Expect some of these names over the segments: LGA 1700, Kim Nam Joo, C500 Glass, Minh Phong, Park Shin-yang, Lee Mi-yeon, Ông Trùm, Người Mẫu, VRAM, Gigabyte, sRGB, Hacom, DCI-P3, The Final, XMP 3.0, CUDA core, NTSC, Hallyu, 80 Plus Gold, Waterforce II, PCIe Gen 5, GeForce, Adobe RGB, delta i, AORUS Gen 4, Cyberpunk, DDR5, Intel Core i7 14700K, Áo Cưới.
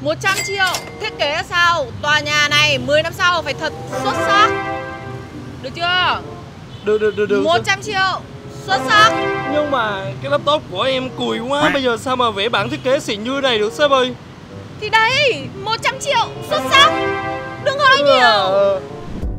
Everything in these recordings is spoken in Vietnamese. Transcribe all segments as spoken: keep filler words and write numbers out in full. một trăm triệu. Thiết kế sao tòa nhà này mười năm sau phải thật xuất sắc. Được chưa? Được, được, được, được. một trăm triệu. Xuất sắc. Nhưng mà cái laptop của em cùi quá. Bây giờ sao mà vẽ bản thiết kế xịn như này được sếp ơi? Thì đấy, một trăm triệu. Xuất sắc. Đừng hỏi nhiều.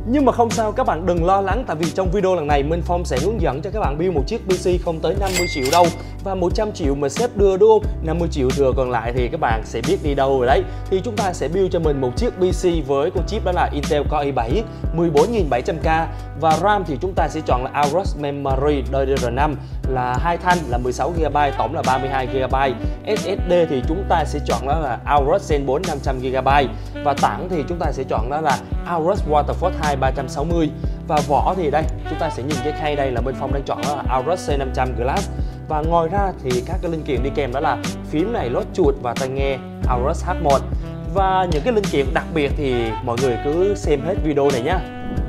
Nhưng mà không sao, các bạn đừng lo lắng. Tại vì trong video lần này Minh Phong sẽ hướng dẫn cho các bạn build một chiếc pê xê không tới năm mươi triệu đâu. Và một trăm triệu mà sếp đưa đúng không? năm mươi triệu thừa còn lại thì các bạn sẽ biết đi đâu rồi đấy. Thì chúng ta sẽ build cho mình một chiếc pê xê với con chip đó là Intel Core i bảy mười bốn nghìn bảy trăm K. Và RAM thì chúng ta sẽ chọn là Aorus Memory đê đê rờ năm là hai thanh là mười sáu gi ga bai, tổng là ba mươi hai gi ga bai. ét ét đê thì chúng ta sẽ chọn đó là Aorus Gen bốn năm trăm gi ga bai. Và tảng thì chúng ta sẽ chọn đó là Aorus Waterforce hai ba trăm sáu mươi. Và vỏ thì đây, chúng ta sẽ nhìn cái khay đây là bên Phong đang chọn đó là Aorus xê năm trăm Glass. Và ngoài ra thì các cái linh kiện đi kèm đó là phím này, lót chuột và tai nghe Aorus H một. Và những cái linh kiện đặc biệt thì mọi người cứ xem hết video này nhé.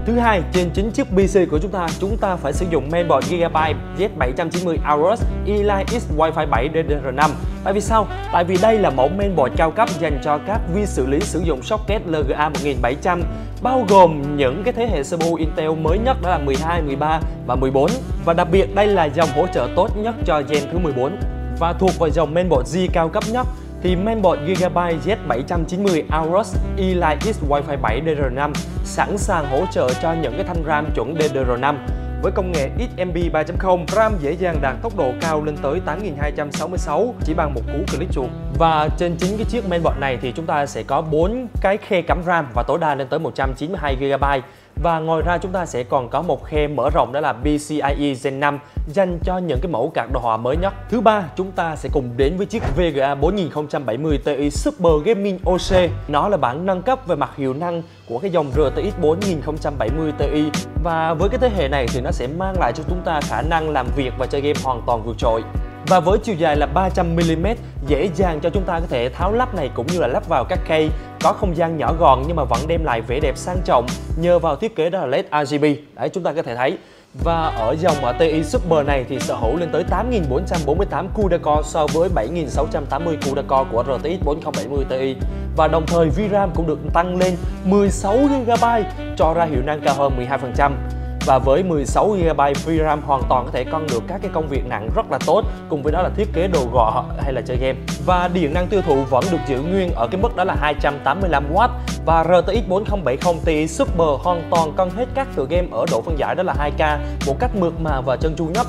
Thứ hai, trên chính chiếc pê xê của chúng ta, chúng ta phải sử dụng mainboard Gigabyte Z bảy chín không Aorus Elite X Wi-Fi bảy đê đê rờ năm. Tại vì sao? Tại vì đây là mẫu mainboard cao cấp dành cho các vi xử lý sử dụng socket lờ giê a một nghìn bảy trăm, bao gồm những cái thế hệ xê pê u Intel mới nhất đó là mười hai, mười ba và mười bốn. Và đặc biệt đây là dòng hỗ trợ tốt nhất cho Gen thứ mười bốn và thuộc vào dòng mainboard G cao cấp nhất. Thì mainboard Gigabyte Z bảy chín không Aorus Elite X Wi-Fi bảy đê đê rờ năm sẵn sàng hỗ trợ cho những cái thanh RAM chuẩn đê đê rờ năm với công nghệ ích em pê ba chấm không. RAM dễ dàng đạt tốc độ cao lên tới tám nghìn hai trăm sáu mươi sáu chỉ bằng một cú click chuột. Và trên chính cái chiếc mainboard này thì chúng ta sẽ có bốn cái khe cắm RAM và tối đa lên tới một trăm chín mươi hai gi ga bai. Và ngoài ra chúng ta sẽ còn có một khe mở rộng đó là PCIe Gen năm dành cho những cái mẫu card đồ họa mới nhất. Thứ ba, chúng ta sẽ cùng đến với chiếc vê giê a bốn nghìn không trăm bảy mươi Ti Super Gaming ô xê. Nó là bản nâng cấp về mặt hiệu năng của cái dòng rờ tê ích bốn nghìn không trăm bảy mươi Ti. Và với cái thế hệ này thì nó sẽ mang lại cho chúng ta khả năng làm việc và chơi game hoàn toàn vượt trội. Và với chiều dài là ba trăm mi li mét, dễ dàng cho chúng ta có thể tháo lắp này cũng như là lắp vào các khay. Có không gian nhỏ gọn nhưng mà vẫn đem lại vẻ đẹp sang trọng nhờ vào thiết kế đó là led rờ giê bê. Đấy, chúng ta có thể thấy. Và ở dòng ti Super này thì sở hữu lên tới tám nghìn bốn trăm bốn mươi tám CUDA core so với bảy nghìn sáu trăm tám mươi CUDA core của rờ tê ích bốn nghìn không trăm bảy mươi Ti. Và đồng thời VRAM cũng được tăng lên mười sáu gi ga bai cho ra hiệu năng cao hơn mười hai phần trăm. Và với mười sáu gi ga bai VRAM hoàn toàn có thể con được các cái công việc nặng rất là tốt, cùng với đó là thiết kế đồ gọt hay là chơi game. Và điện năng tiêu thụ vẫn được giữ nguyên ở cái mức đó là hai trăm tám mươi lăm oát. Và rờ tê x bốn nghìn không trăm bảy mươi Ti Super hoàn toàn cân hết các tựa game ở độ phân giải đó là hai K một cách mượt mà và chân tru nhất.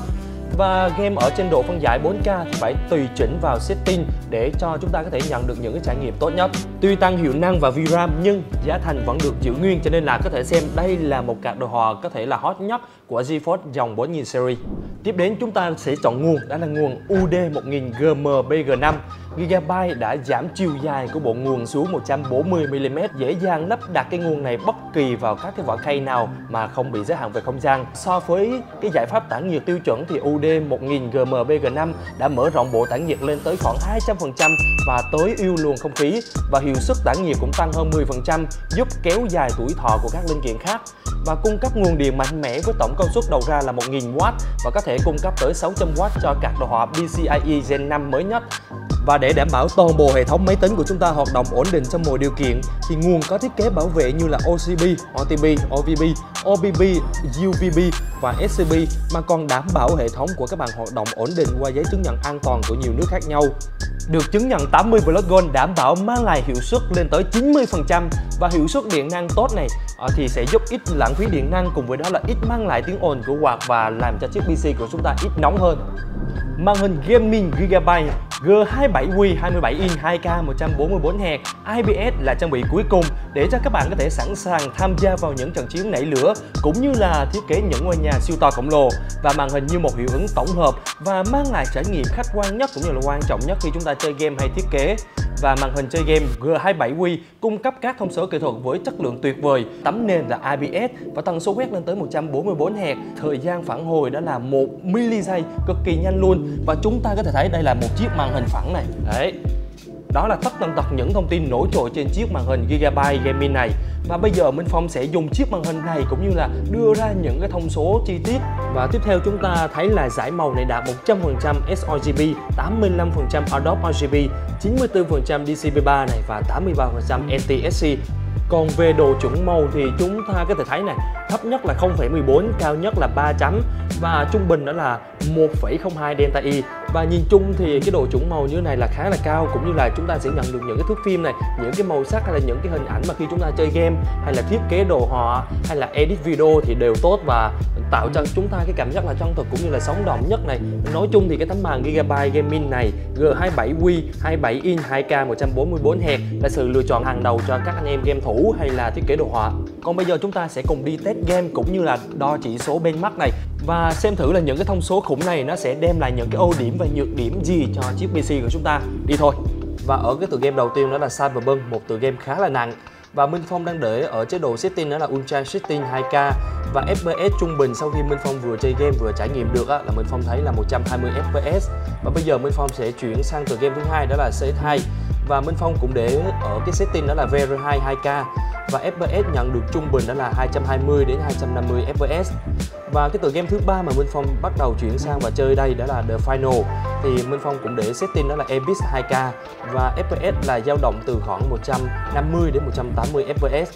Và game ở trên độ phân giải bốn K thì phải tùy chỉnh vào setting để cho chúng ta có thể nhận được những cái trải nghiệm tốt nhất. Tuy tăng hiệu năng và VRAM nhưng giá thành vẫn được giữ nguyên, cho nên là có thể xem đây là một card đồ họa có thể là hot nhất của GeForce dòng bốn nghìn series. Tiếp đến chúng ta sẽ chọn nguồn, đó là nguồn u đê một nghìn giê em bê giê năm. Gigabyte đã giảm chiều dài của bộ nguồn xuống một trăm bốn mươi mi li mét, dễ dàng lắp đặt cái nguồn này bất kỳ vào các cái vỏ khay nào mà không bị giới hạn về không gian. So với cái giải pháp tản nhiệt tiêu chuẩn thì u đê một nghìn giê em bê giê năm đã mở rộng bộ tản nhiệt lên tới khoảng hai trăm phần trăm và tối ưu luồng không khí, và hiệu suất tản nhiệt cũng tăng hơn mười phần trăm, giúp kéo dài tuổi thọ của các linh kiện khác. Và cung cấp nguồn điện mạnh mẽ với tổng công suất đầu ra là một nghìn oát và có thể cung cấp tới sáu trăm oát cho các đồ họa PCIe Gen năm mới nhất. Và để đảm bảo toàn bộ hệ thống máy tính của chúng ta hoạt động ổn định trong mọi điều kiện thì nguồn có thiết kế bảo vệ như là ô xê pê, ô tê pê, ô vê bê, ô pê pê, u vê bê và ét xê bê, mà còn đảm bảo hệ thống của các bạn hoạt động ổn định qua giấy chứng nhận an toàn của nhiều nước khác nhau. Được chứng nhận tám mươi Plus Gold đảm bảo mang lại hiệu suất lên tới chín mươi phần trăm, và hiệu suất điện năng tốt này thì sẽ giúp ít lãng phí điện năng, cùng với đó là ít mang lại tiếng ồn của quạt và làm cho chiếc pê xê của chúng ta ít nóng hơn. Màn hình gaming Gigabyte G hai mươi bảy Q hai mươi bảy inch hai K một trăm bốn mươi bốn héc i pê ét là trang bị cuối cùng để cho các bạn có thể sẵn sàng tham gia vào những trận chiến nảy lửa, cũng như là thiết kế những ngôi nhà siêu to khổng lồ. Và màn hình như một hiệu ứng tổng hợp và mang lại trải nghiệm khách quan nhất cũng như là quan trọng nhất khi chúng ta chơi game hay thiết kế. Và màn hình chơi game G hai mươi bảy Q cung cấp các thông số kỹ thuật với chất lượng tuyệt vời, tấm nền là i pê ét và tần số quét lên tới một trăm bốn mươi bốn héc, thời gian phản hồi đó là một mi li giây, cực kỳ nhanh luôn. Và chúng ta có thể thấy đây là một chiếc màn hình phẳng này. Đấy. Đó là tất tần tật những thông tin nổi trội trên chiếc màn hình Gigabyte Gaming này. Và bây giờ Minh Phong sẽ dùng chiếc màn hình này cũng như là đưa ra những cái thông số chi tiết. Và tiếp theo chúng ta thấy là giải màu này đạt một trăm phần trăm sRGB, tám mươi lăm phần trăm Adobe rờ giê bê, chín mươi tư phần trăm D C I P ba này và tám mươi ba phần trăm N T S C. Còn về độ chuẩn màu thì chúng ta có thể thấy này, thấp nhất là không phẩy mười bốn, cao nhất là ba chấm và trung bình đó là một phẩy không hai delta i. Và nhìn chung thì cái độ chuẩn màu như thế này là khá là cao, cũng như là chúng ta sẽ nhận được những cái thước phim này, những cái màu sắc hay là những cái hình ảnh mà khi chúng ta chơi game hay là thiết kế đồ họa hay là edit video thì đều tốt và tạo cho chúng ta cái cảm giác là chân thực cũng như là sống động nhất này. Nói chung thì cái tấm màn Gigabyte Gaming này G hai mươi bảy Q hai mươi bảy inch hai K một trăm bốn mươi bốn héc là sự lựa chọn hàng đầu cho các anh em game thủ hay là thiết kế đồ họa. Còn bây giờ chúng ta sẽ cùng đi test game cũng như là đo chỉ số bên mắt này và xem thử là những cái thông số khủng này nó sẽ đem lại những cái ưu điểm và nhược điểm gì cho chiếc pê xê của chúng ta. Đi thôi. Và ở cái tựa game đầu tiên đó là Cyberpunk, một tựa game khá là nặng. Và Minh Phong đang để ở chế độ setting đó là Ultra Setting hai K. Và ép pê ét trung bình sau khi Minh Phong vừa chơi game vừa trải nghiệm được á, là Minh Phong thấy là một trăm hai mươi F P S. Và bây giờ Minh Phong sẽ chuyển sang tựa game thứ hai đó là xê hai. Và Minh Phong cũng để ở cái setting đó là vê rờ hai hai K. Và ép pê ес nhận được trung bình đó là hai trăm hai mươi đến hai trăm năm mươi ép pê ес. Và cái tựa game thứ ba mà Minh Phong bắt đầu chuyển sang và chơi đây đó là The Final. Thì Minh Phong cũng để setting đó là Abyss hai K và ép pê ес là dao động từ khoảng một trăm năm mươi đến một trăm tám mươi ép pê ес.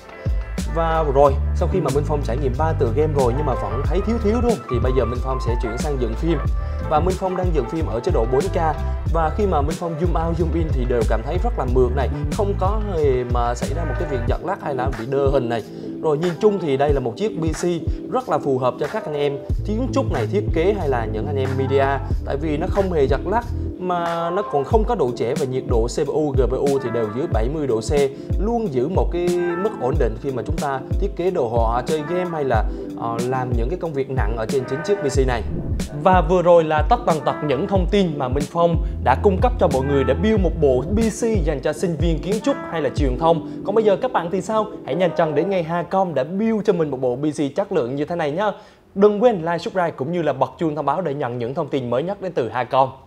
Và rồi, sau khi mà Minh Phong trải nghiệm ba tựa game rồi nhưng mà vẫn thấy thiếu thiếu đúng không? Thì bây giờ Minh Phong sẽ chuyển sang dựng phim. Và Minh Phong đang dựng phim ở chế độ bốn K. Và khi mà Minh Phong zoom out, zoom in thì đều cảm thấy rất là mượt này. Không có hề mà xảy ra một cái việc giật lắc hay là bị đơ hình này. Rồi nhìn chung thì đây là một chiếc pê xê rất là phù hợp cho các anh em kiến trúc này, thiết kế hay là những anh em media. Tại vì nó không hề giật lắc mà nó còn không có độ trễ và nhiệt độ xê pê u, giê pê u thì đều dưới bảy mươi độ C, luôn giữ một cái mức ổn định khi mà chúng ta thiết kế đồ họa, chơi game hay là uh, làm những cái công việc nặng ở trên chính chiếc pê xê này. Và vừa rồi là tất tần tật những thông tin mà Minh Phong đã cung cấp cho mọi người để build một bộ pê xê dành cho sinh viên kiến trúc hay là truyền thông. Còn bây giờ các bạn thì sao? Hãy nhanh chân đến ngay Hacom đã build cho mình một bộ pê xê chất lượng như thế này nhé. Đừng quên like, subscribe cũng như là bật chuông thông báo để nhận những thông tin mới nhất đến từ Hacom.